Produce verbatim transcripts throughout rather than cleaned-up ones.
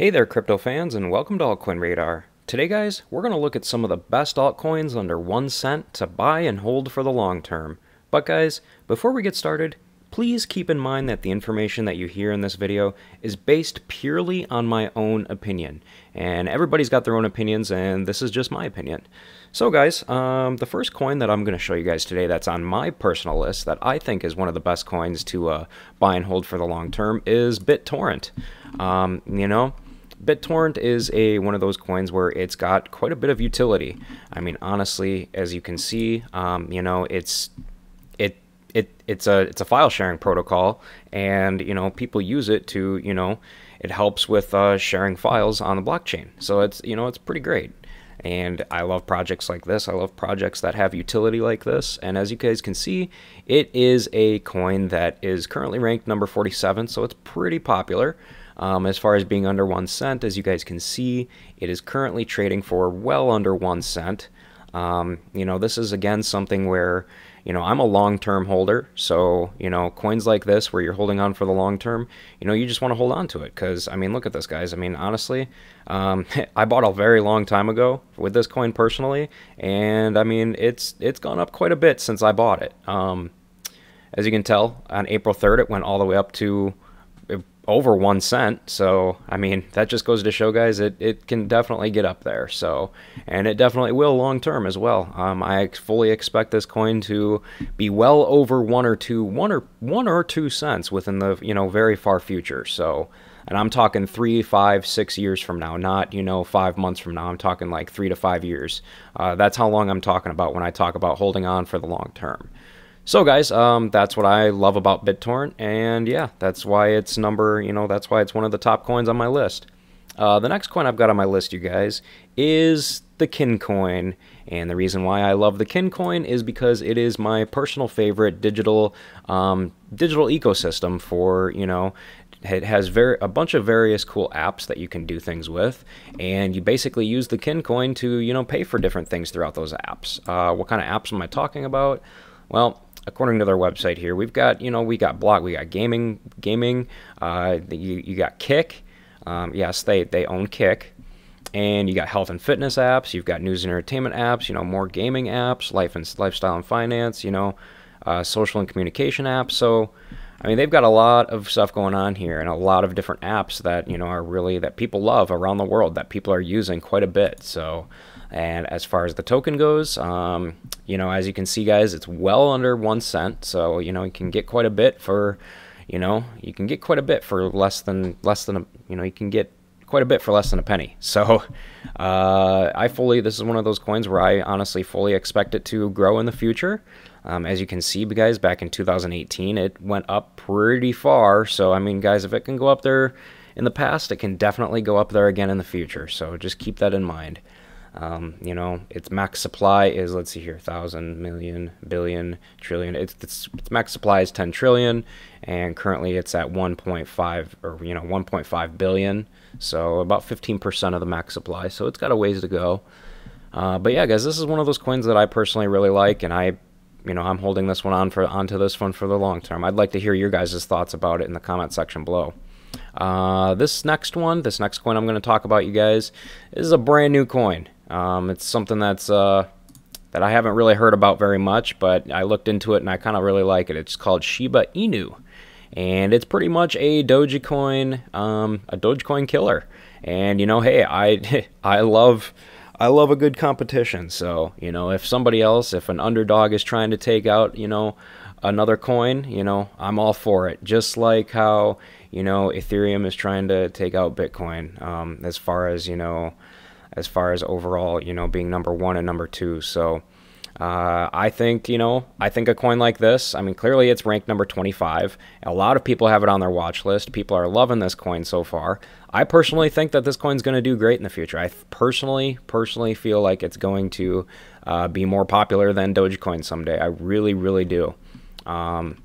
Hey there crypto fans and welcome to Altcoin Radar. Today guys, we're going to look at some of the best altcoins under one cent to buy and hold for the long term. But guys, before we get started, please keep in mind that the information that you hear in this video is based purely on my own opinion. And everybody's got their own opinions and this is just my opinion. So guys, um, the first coin that I'm going to show you guys today that's on my personal list that I think is one of the best coins to uh, buy and hold for the long term is BitTorrent. Um, you know, BitTorrent is a one of those coins where it's got quite a bit of utility. I mean, honestly, as you can see, um, you know, it's it it it's a it's a file sharing protocol, and you know, people use it to you know, it helps with uh, sharing files on the blockchain. So it's you know, it's pretty great. And I love projects like this. I love projects that have utility like this. And as you guys can see, it is a coin that is currently ranked number forty-seven. So it's pretty popular um, as far as being under one cent. As you guys can see, it is currently trading for well under one cent. Um, you know, this is, again, something where, you know, I'm a long-term holder. So, you know, coins like this where you're holding on for the long term, you know, you just want to hold on to it. Because, I mean, look at this, guys. I mean, honestly, um, I bought a very long time ago with this coin personally. And, I mean, it's it's gone up quite a bit since I bought it. Um, as you can tell, on April third, it went all the way up to over one cent. So, I mean, that just goes to show, guys, it, it can definitely get up there. So, and it definitely will long term as well. Um, I fully expect this coin to be well over one or two, one or one or two cents within the, you know, very far future. So, and I'm talking three, five, six years from now, not, you know, five months from now. I'm talking like three to five years. Uh, that's how long I'm talking about when I talk about holding on for the long term. So guys, um, that's what I love about BitTorrent, and yeah, that's why it's number, you know, that's why it's one of the top coins on my list. Uh, the next coin I've got on my list, you guys, is the Kin coin, and the reason why I love the Kin coin is because it is my personal favorite digital, um, digital ecosystem for, you know, it has very, a bunch of various cool apps that you can do things with, and you basically use the Kin coin to, you know, pay for different things throughout those apps. Uh, what kind of apps am I talking about? Well, according to their website here, we've got, you know, we got blog, we got gaming, gaming, uh, you, you got Kick, um, yes, they, they own Kick, and you got health and fitness apps, you've got news and entertainment apps, you know, more gaming apps, life and lifestyle and finance, you know, uh, social and communication apps. So, I mean, they've got a lot of stuff going on here and a lot of different apps that, you know, are really, that people love around the world, that people are using quite a bit. So, and as far as the token goes, um, you know, as you can see, guys, it's well under one cent. So, you know, you can get quite a bit for, you know, you can get quite a bit for less than, less than, a, you know, you can get quite a bit for less than a penny. So uh, I fully, this is one of those coins where I honestly fully expect it to grow in the future. Um, as you can see, guys, back in two thousand eighteen, it went up pretty far. So, I mean, guys, if it can go up there in the past, it can definitely go up there again in the future. So just keep that in mind. Um, you know, its max supply is, let's see here, thousand, million, billion, trillion. It's, it's, its max supply is ten trillion, and currently it's at one point five or, you know, one point five billion. So about fifteen percent of the max supply. So it's got a ways to go. Uh, but yeah, guys, this is one of those coins that I personally really like, and I, you know, I'm holding this one on for, onto this one for the long term. I'd like to hear your guys' thoughts about it in the comment section below. Uh, this next one, this next coin I'm going to talk about, you guys, is a brand new coin. Um, it's something that's uh, that I haven't really heard about very much, but I looked into it and I kind of really like it. It's called Shiba Inu, and it's pretty much a Dogecoin, um, a Dogecoin killer. And you know, hey, I I love I love a good competition. So you know, if somebody else, if an underdog is trying to take out, you know, another coin, you know, I'm all for it. Just like how, you know, Ethereum is trying to take out Bitcoin, um, as far as, you know, as far as overall, you know, being number one and number two. So uh, I think, you know, I think a coin like this, I mean, clearly it's ranked number twenty-five. A lot of people have it on their watch list. People are loving this coin so far. I personally think that this coin's going to do great in the future. I personally, personally feel like it's going to uh, be more popular than Dogecoin someday. I really, really do. Um,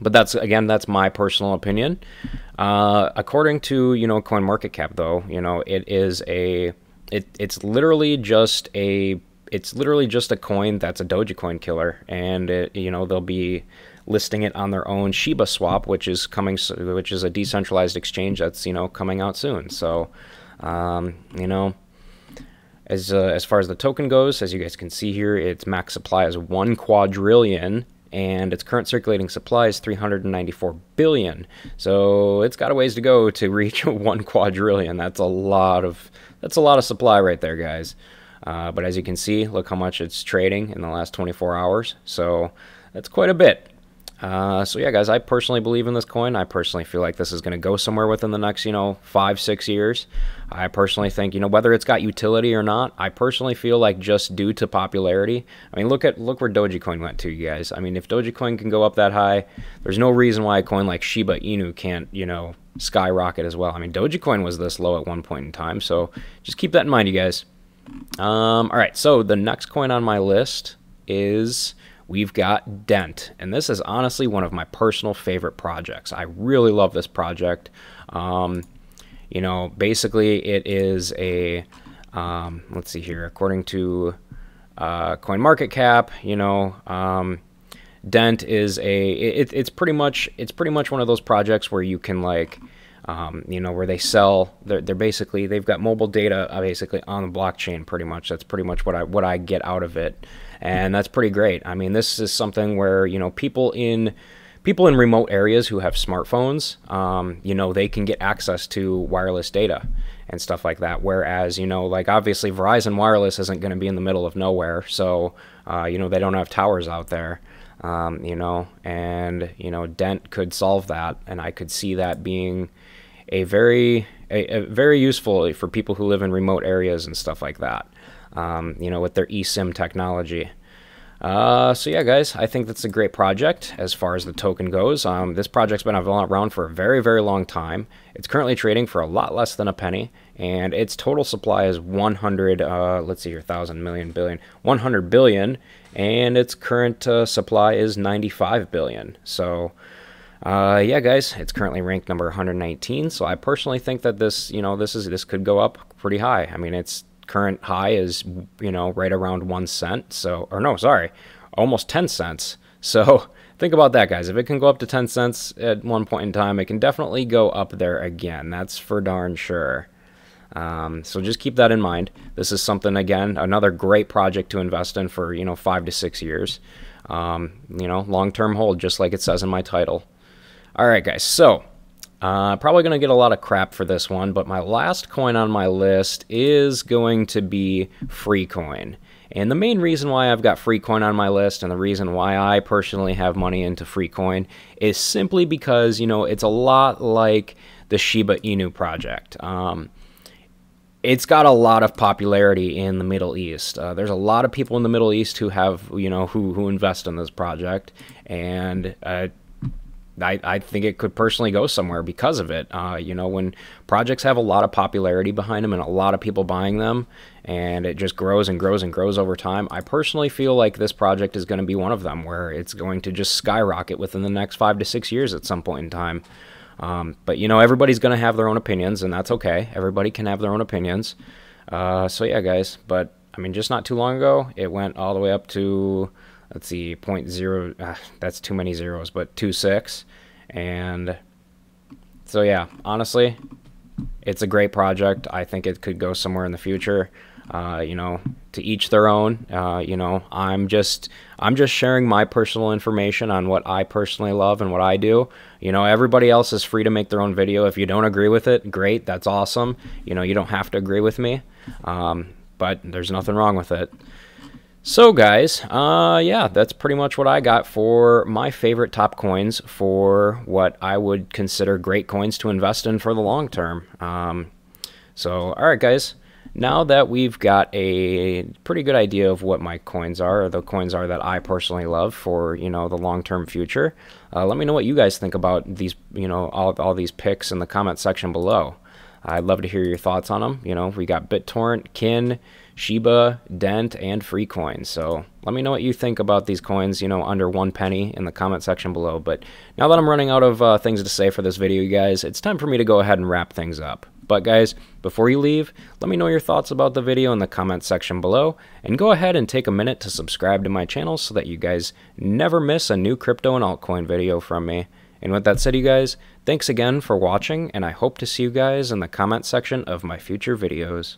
But that's, again, that's my personal opinion. Uh, according to, you know, CoinMarketCap, though, you know, it is a, it, it's literally just a, it's literally just a coin that's a Dogecoin killer, and it, you know, they'll be listing it on their own Shiba Swap, which is coming, which is a decentralized exchange that's, you know, coming out soon. So, um, you know, as uh, as far as the token goes, as you guys can see here, its max supply is one quadrillion, and its current circulating supply is three hundred ninety-four billion. So it's got a ways to go to reach one quadrillion. That's a lot of that's a lot of supply right there, guys. Uh, but as you can see, look how much it's trading in the last twenty-four hours. So that's quite a bit. Uh, so yeah, guys, I personally believe in this coin. I personally feel like this is going to go somewhere within the next, you know, five, six years. I personally think, you know, whether it's got utility or not, I personally feel like just due to popularity. I mean, look at, look where Dogecoin went to, you guys. I mean, if Dogecoin can go up that high, there's no reason why a coin like Shiba Inu can't, you know, skyrocket as well. I mean, Dogecoin was this low at one point in time. So just keep that in mind, you guys. Um, all right. So the next coin on my list is... we've got Dent, and this is honestly one of my personal favorite projects. I really love this project. Um, you know, basically it is a, um, let's see here, according to uh, CoinMarketCap, you know, um, Dent is a, it, it's pretty much, it's pretty much one of those projects where you can like, Um, you know, where they sell, they're, they're basically, they've got mobile data uh, basically on the blockchain pretty much. That's pretty much what I, what I get out of it. And that's pretty great. I mean, this is something where, you know, people in, people in remote areas who have smartphones, um, you know, they can get access to wireless data and stuff like that. Whereas, you know, like obviously Verizon Wireless isn't going to be in the middle of nowhere. So, uh, you know, they don't have towers out there. Um, you know, and, you know, Dent could solve that. And I could see that being a very, a, a very useful for people who live in remote areas and stuff like that, um, you know, with their eSIM technology. Uh, so yeah, guys, I think that's a great project as far as the token goes. Um, this project's been around for a very, very long time. It's currently trading for a lot less than a penny, and its total supply is one hundred, uh, let's see here, thousand, million, billion, one hundred billion. And its current uh, supply is ninety-five billion. So, uh, yeah, guys, it's currently ranked number one hundred nineteen. So I personally think that this, you know, this is this could go up pretty high. I mean, its current high is, you know, right around one cent. So, or no, sorry, almost ten cents. So think about that, guys. If it can go up to ten cents at one point in time, it can definitely go up there again. That's for darn sure. Um, so just keep that in mind. This is something, again, another great project to invest in for, you know, five to six years. Um, you know, long-term hold, just like it says in my title. All right, guys. So uh, probably going to get a lot of crap for this one, but my last coin on my list is going to be FreeCoin. And the main reason why I've got FreeCoin on my list and the reason why I personally have money into FreeCoin is simply because, you know, it's a lot like the Shiba Inu project. Um, It's got a lot of popularity in the Middle East. Uh, there's a lot of people in the Middle East who have, you know, who who invest in this project, and uh, I I think it could personally go somewhere because of it. Uh, you know, when projects have a lot of popularity behind them and a lot of people buying them, and it just grows and grows and grows over time, I personally feel like this project is going to be one of them, where it's going to just skyrocket within the next five to six years at some point in time. Um, but, you know, everybody's going to have their own opinions, and that's okay. Everybody can have their own opinions. Uh, so, yeah, guys. But, I mean, just not too long ago, it went all the way up to, let's see, point zero. Uh, that's too many zeros, but two point six. And so, yeah, honestly, it's a great project. I think it could go somewhere in the future. Uh, you know, to each their own. Uh, you know, I'm just I'm just sharing my personal information on what I personally love and what I do. You know, everybody else is free to make their own video. If you don't agree with it, great, that's awesome. You know, you don't have to agree with me, um, but there's nothing wrong with it. So, guys, uh, yeah, that's pretty much what I got for my favorite top coins for what I would consider great coins to invest in for the long term. Um, so, all right, guys. Now that we've got a pretty good idea of what my coins are, or the coins are that I personally love for, you know, the long-term future, uh, let me know what you guys think about these, you know, all, all these picks in the comment section below. I'd love to hear your thoughts on them. You know, we got BitTorrent, Kin, Shiba, Dent, and FreeCoin. So let me know what you think about these coins, you know, under one penny in the comment section below. But now that I'm running out of uh, things to say for this video, you guys, it's time for me to go ahead and wrap things up. But guys, before you leave, let me know your thoughts about the video in the comment section below, and go ahead and take a minute to subscribe to my channel so that you guys never miss a new crypto and altcoin video from me. And with that said, you guys, thanks again for watching, and I hope to see you guys in the comment section of my future videos.